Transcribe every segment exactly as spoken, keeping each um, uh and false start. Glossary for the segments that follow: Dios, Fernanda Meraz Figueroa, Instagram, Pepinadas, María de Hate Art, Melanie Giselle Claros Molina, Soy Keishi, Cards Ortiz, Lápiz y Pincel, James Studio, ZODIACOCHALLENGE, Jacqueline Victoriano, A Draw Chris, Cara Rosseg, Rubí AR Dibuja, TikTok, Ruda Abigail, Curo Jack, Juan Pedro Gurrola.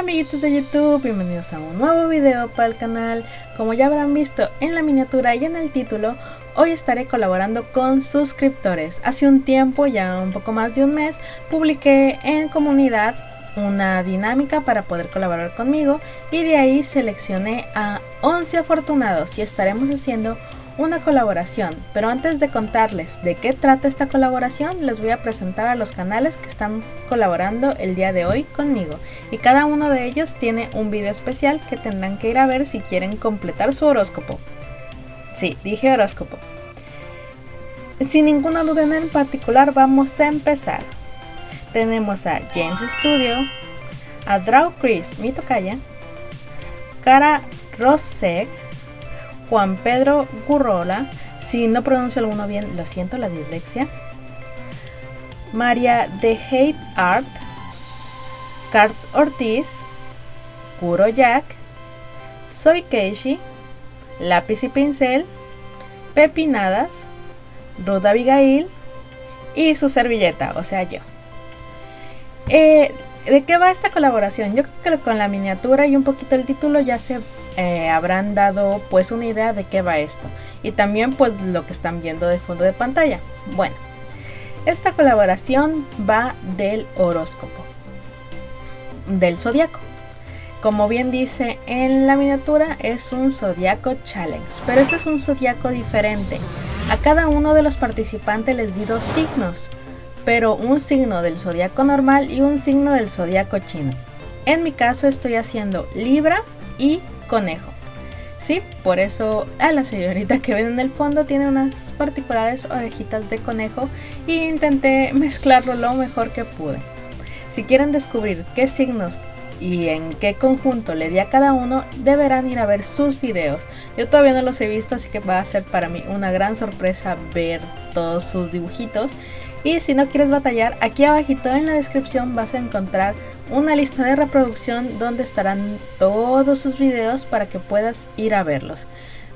Hola amiguitos de YouTube, bienvenidos a un nuevo video para el canal. Como ya habrán visto en la miniatura y en el título, hoy estaré colaborando con suscriptores. Hace un tiempo, ya un poco más de un mes, publiqué en comunidad una dinámica para poder colaborar conmigo y de ahí seleccioné a once afortunados y estaremos haciendo una colaboración, pero antes de contarles de qué trata esta colaboración, les voy a presentar a los canales que están colaborando el día de hoy conmigo, y cada uno de ellos tiene un video especial que tendrán que ir a ver si quieren completar su horóscopo. Sí, dije horóscopo. Sin ninguna duda en particular, vamos a empezar. Tenemos a James Studio, a Draw Chris, mi tocaya, Cara Rosseg, Juan Pedro Gurrola, si no pronuncio alguno bien, lo siento, la dislexia. María de Hate Art, Cards Ortiz, Curo Jack, Soy Keishi, Lápiz y Pincel, Pepinadas, Ruda Abigail y su servilleta, o sea yo. Eh, ¿De qué va esta colaboración? Yo creo que con la miniatura y un poquito el título ya se Eh, habrán dado pues una idea de qué va esto y también pues lo que están viendo de fondo de pantalla. Bueno, esta colaboración va del horóscopo del zodiaco. Como bien dice en la miniatura, es un zodiaco challenge, pero este es un zodiaco diferente. A cada uno de los participantes les di dos signos, pero un signo del zodiaco normal y un signo del zodiaco chino. En mi caso estoy haciendo Libra y Conejo. Sí, por eso a la señorita que ven en el fondo tiene unas particulares orejitas de conejo y intenté mezclarlo lo mejor que pude. Si quieren descubrir qué signos y en qué conjunto le di a cada uno, deberán ir a ver sus videos. Yo todavía no los he visto, así que va a ser para mí una gran sorpresa ver todos sus dibujitos. Y si no quieres batallar, aquí abajito en la descripción vas a encontrar una lista de reproducción donde estarán todos sus videos para que puedas ir a verlos.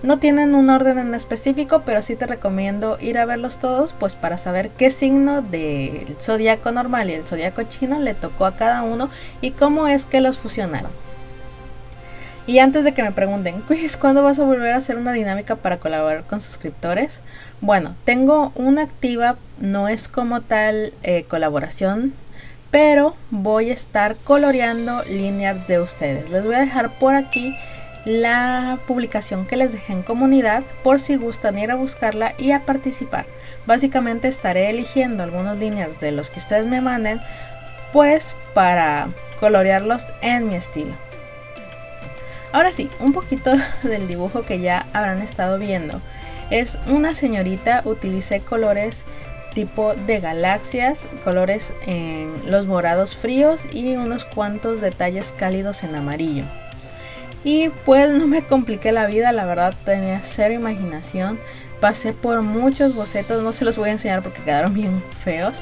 No tienen un orden en específico, pero sí te recomiendo ir a verlos todos, pues para saber qué signo del zodiaco normal y el zodiaco chino le tocó a cada uno y cómo es que los fusionaron. Y antes de que me pregunten, Chris, ¿cuándo vas a volver a hacer una dinámica para colaborar con suscriptores? Bueno, tengo una activa, no es como tal eh, colaboración, pero voy a estar coloreando líneas de ustedes. Les voy a dejar por aquí la publicación que les dejé en comunidad por si gustan ir a buscarla y a participar. Básicamente estaré eligiendo algunos líneas de los que ustedes me manden, pues para colorearlos en mi estilo. Ahora sí, un poquito del dibujo que ya habrán estado viendo. Es una señorita, utilicé colores tipo de galaxias, colores en los morados fríos y unos cuantos detalles cálidos en amarillo. Y pues no me compliqué la vida, la verdad tenía cero imaginación, pasé por muchos bocetos, no se los voy a enseñar porque quedaron bien feos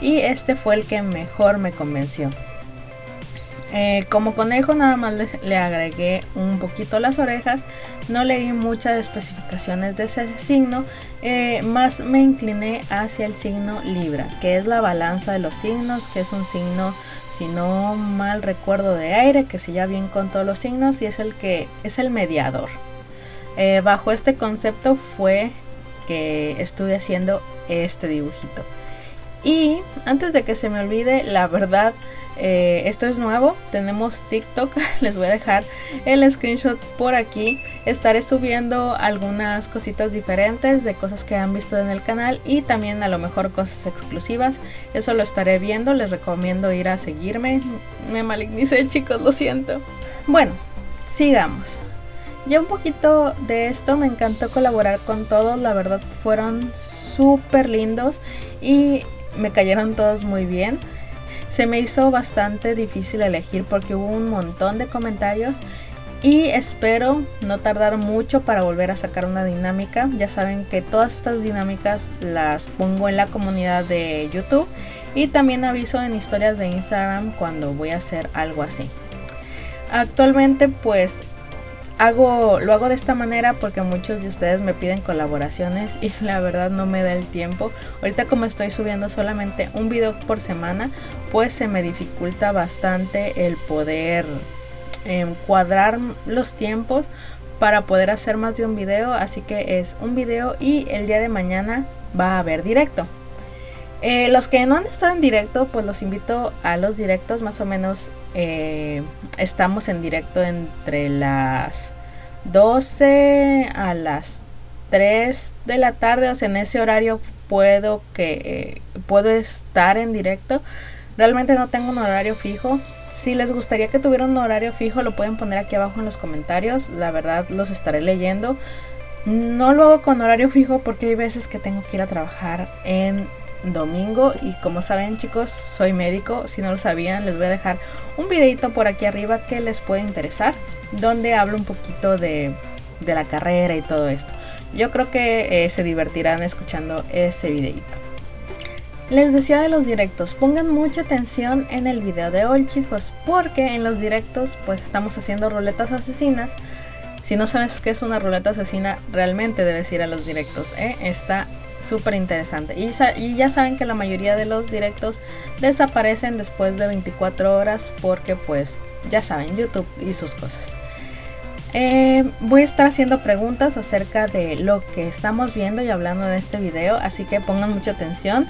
y este fue el que mejor me convenció. Eh, como conejo nada más le, le agregué un poquito las orejas, no leí muchas especificaciones de ese signo, eh, más me incliné hacia el signo Libra, que es la balanza de los signos, que es un signo, si no mal recuerdo, de aire, que se lleva bien con todos los signos y es el que es el mediador. Eh, bajo este concepto fue que estuve haciendo este dibujito. Y antes de que se me olvide, la verdad, eh, esto es nuevo, tenemos TikTok, les voy a dejar el screenshot por aquí. Estaré subiendo algunas cositas diferentes de cosas que han visto en el canal y también a lo mejor cosas exclusivas. Eso lo estaré viendo, les recomiendo ir a seguirme. Me malignicé, chicos, lo siento. Bueno, sigamos. Ya un poquito de esto, me encantó colaborar con todos, la verdad fueron súper lindos y me cayeron todos muy bien. Se me hizo bastante difícil elegir porque hubo un montón de comentarios y espero no tardar mucho para volver a sacar una dinámica. Ya saben que todas estas dinámicas las pongo en la comunidad de YouTube y también aviso en historias de Instagram cuando voy a hacer algo así. Actualmente pues hago, lo hago de esta manera porque muchos de ustedes me piden colaboraciones y la verdad no me da el tiempo. Ahorita como estoy subiendo solamente un video por semana, pues se me dificulta bastante el poder eh, cuadrar los tiempos para poder hacer más de un video, así que es un video y el día de mañana va a haber directo. Eh, los que no han estado en directo, pues los invito a los directos. Más o menos eh, estamos en directo entre las doce a las tres de la tarde, o sea, en ese horario puedo, que, eh, puedo estar en directo. Realmente no tengo un horario fijo. Si les gustaría que tuviera un horario fijo, lo pueden poner aquí abajo en los comentarios, la verdad los estaré leyendo. No lo hago con horario fijo porque hay veces que tengo que ir a trabajar en domingo y como saben chicos, soy médico. Si no lo sabían, les voy a dejar un videito por aquí arriba que les puede interesar, donde hablo un poquito de, de la carrera y todo esto. Yo creo que eh, se divertirán escuchando ese videito. Les decía de los directos, pongan mucha atención en el video de hoy chicos, porque en los directos pues estamos haciendo ruletas asesinas. Si no sabes qué es una ruleta asesina, realmente debes ir a los directos, ¿eh? Está súper interesante. Y, y ya saben que la mayoría de los directos desaparecen después de veinticuatro horas porque pues ya saben, YouTube y sus cosas. Eh, voy a estar haciendo preguntas acerca de lo que estamos viendo y hablando en este video, así que pongan mucha atención,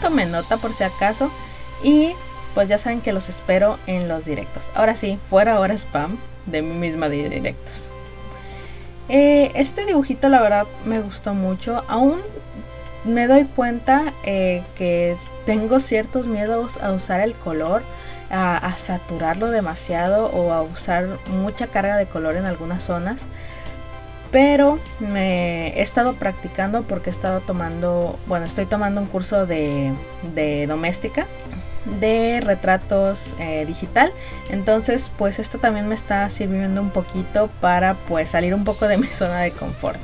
tomen nota por si acaso y pues ya saben que los espero en los directos. Ahora sí, fuera ahora spam de mí misma de directos. Eh, este dibujito la verdad me gustó mucho. Aún me doy cuenta eh, que tengo ciertos miedos a usar el color, a, a saturarlo demasiado o a usar mucha carga de color en algunas zonas. Pero me he estado practicando porque he estado tomando, bueno, estoy tomando un curso de, de doméstica, de retratos eh, digital. Entonces pues esto también me está sirviendo un poquito para pues salir un poco de mi zona de confort.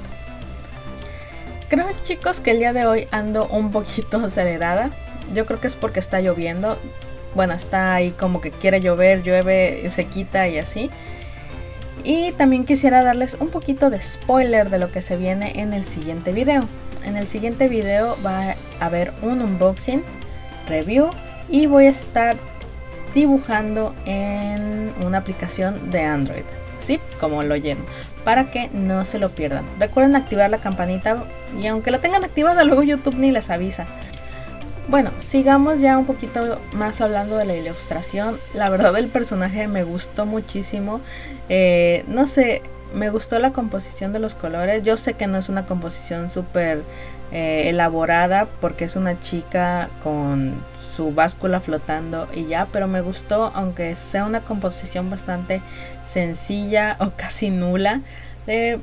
Creo chicos que el día de hoy ando un poquito acelerada. Yo creo que es porque está lloviendo. Bueno, está ahí como que quiere llover, llueve, se quita y así. Y también quisiera darles un poquito de spoiler de lo que se viene en el siguiente video. En el siguiente video va a haber un unboxing, review y voy a estar dibujando en una aplicación de Android, sí, como lo oyeron, para que no se lo pierdan. Recuerden activar la campanita y aunque la tengan activada luego YouTube ni les avisa. Bueno, sigamos ya un poquito más hablando de la ilustración. La verdad el personaje me gustó muchísimo, eh, no sé, me gustó la composición de los colores. Yo sé que no es una composición súper eh, elaborada porque es una chica con su báscula flotando y ya, pero me gustó, aunque sea una composición bastante sencilla o casi nula, eh,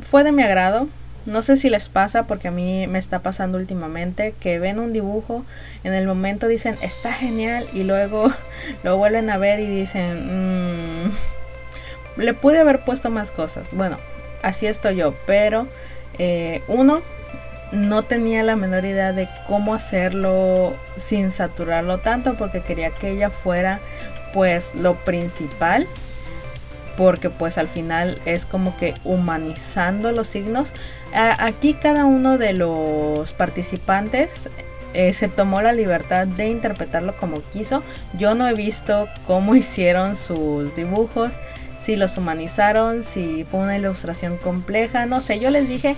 fue de mi agrado. No sé si les pasa, porque a mí me está pasando últimamente que ven un dibujo, en el momento dicen está genial y luego lo vuelven a ver y dicen mmm, le pude haber puesto más cosas. Bueno, así estoy yo, pero eh, uno, no tenía la menor idea de cómo hacerlo sin saturarlo tanto, porque quería que ella fuera pues lo principal, porque pues al final es como que humanizando los signos. Aquí cada uno de los participantes eh, se tomó la libertad de interpretarlo como quiso. Yo no he visto cómo hicieron sus dibujos, si los humanizaron, si fue una ilustración compleja, no sé. Yo les dije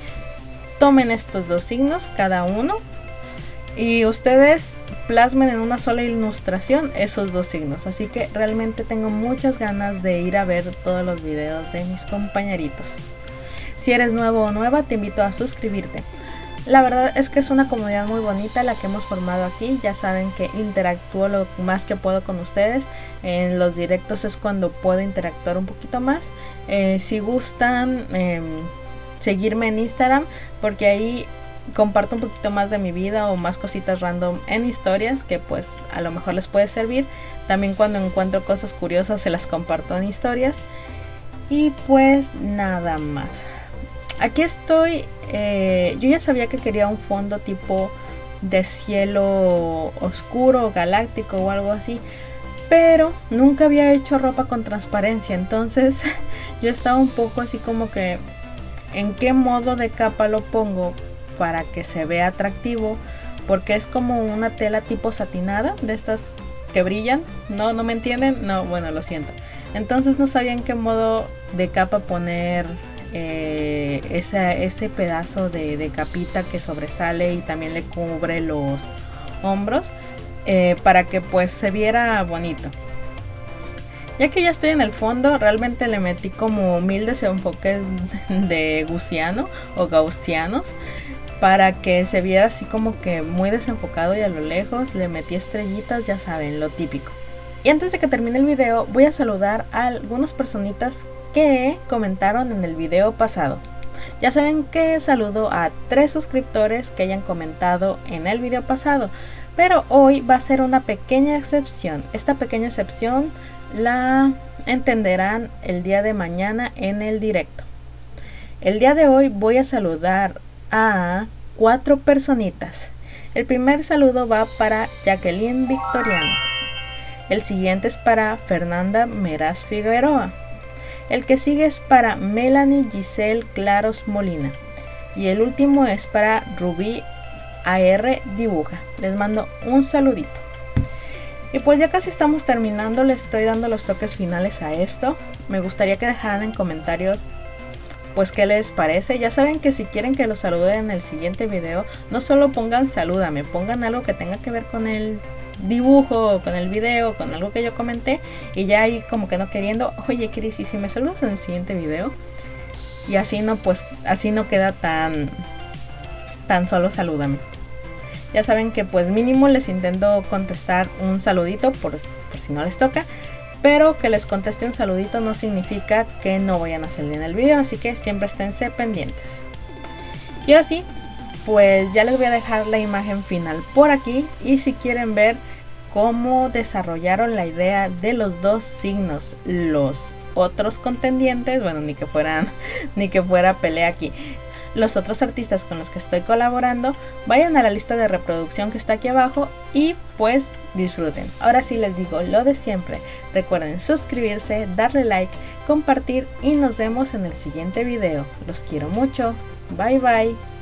tomen estos dos signos cada uno y ustedes plasmen en una sola ilustración esos dos signos. Así que realmente tengo muchas ganas de ir a ver todos los videos de mis compañeritos. Si eres nuevo o nueva, te invito a suscribirte. La verdad es que es una comunidad muy bonita la que hemos formado aquí. Ya saben que interactúo lo más que puedo con ustedes. En los directos es cuando puedo interactuar un poquito más. Eh, si gustan... Eh, seguirme en Instagram, porque ahí comparto un poquito más de mi vida o más cositas random en historias que pues a lo mejor les puede servir. También cuando encuentro cosas curiosas se las comparto en historias. Y pues nada más. Aquí estoy. Eh, yo ya sabía que quería un fondo tipo de cielo oscuro, galáctico o algo así, pero nunca había hecho ropa con transparencia, entonces yo estaba un poco así como que en qué modo de capa lo pongo para que se vea atractivo, porque es como una tela tipo satinada, de estas que brillan. No, no me entienden, no, bueno, lo siento. Entonces no sabía en qué modo de capa poner eh, ese, ese pedazo de, de capita que sobresale y también le cubre los hombros, eh, para que pues se viera bonito. Ya que ya estoy en el fondo, realmente le metí como mil desenfoques de gaussiano o gaussianos para que se viera así como que muy desenfocado y a lo lejos. Le metí estrellitas, ya saben, lo típico. Y antes de que termine el video, voy a saludar a algunas personitas que comentaron en el video pasado. Ya saben que saludo a tres suscriptores que hayan comentado en el video pasado, pero hoy va a ser una pequeña excepción. Esta pequeña excepción la entenderán el día de mañana en el directo. El día de hoy voy a saludar a cuatro personitas. El primer saludo va para Jacqueline Victoriano. El siguiente es para Fernanda Meraz Figueroa. El que sigue es para Melanie Giselle Claros Molina. Y el último es para Rubí A R Dibuja. Les mando un saludito. Y pues ya casi estamos terminando, le estoy dando los toques finales a esto. Me gustaría que dejaran en comentarios pues qué les parece. Ya saben que si quieren que los salude en el siguiente video, no solo pongan salúdame, pongan algo que tenga que ver con el dibujo, con el video, con algo que yo comenté, y ya ahí como que no queriendo, oye Chris, ¿y si me saludas en el siguiente video? Y así no, pues así no queda tan tan solo salúdame. Ya saben que pues mínimo les intento contestar un saludito por, por si no les toca, pero que les conteste un saludito no significa que no vayan a salir en el video, así que siempre esténse pendientes. Y ahora sí, pues ya les voy a dejar la imagen final por aquí, y si quieren ver cómo desarrollaron la idea de los dos signos, los otros contendientes, bueno, ni que fueran, ni que fuera pelea aquí. Los otros artistas con los que estoy colaborando, vayan a la lista de reproducción que está aquí abajo y pues disfruten. Ahora sí les digo lo de siempre, recuerden suscribirse, darle like, compartir y nos vemos en el siguiente video. Los quiero mucho, bye bye.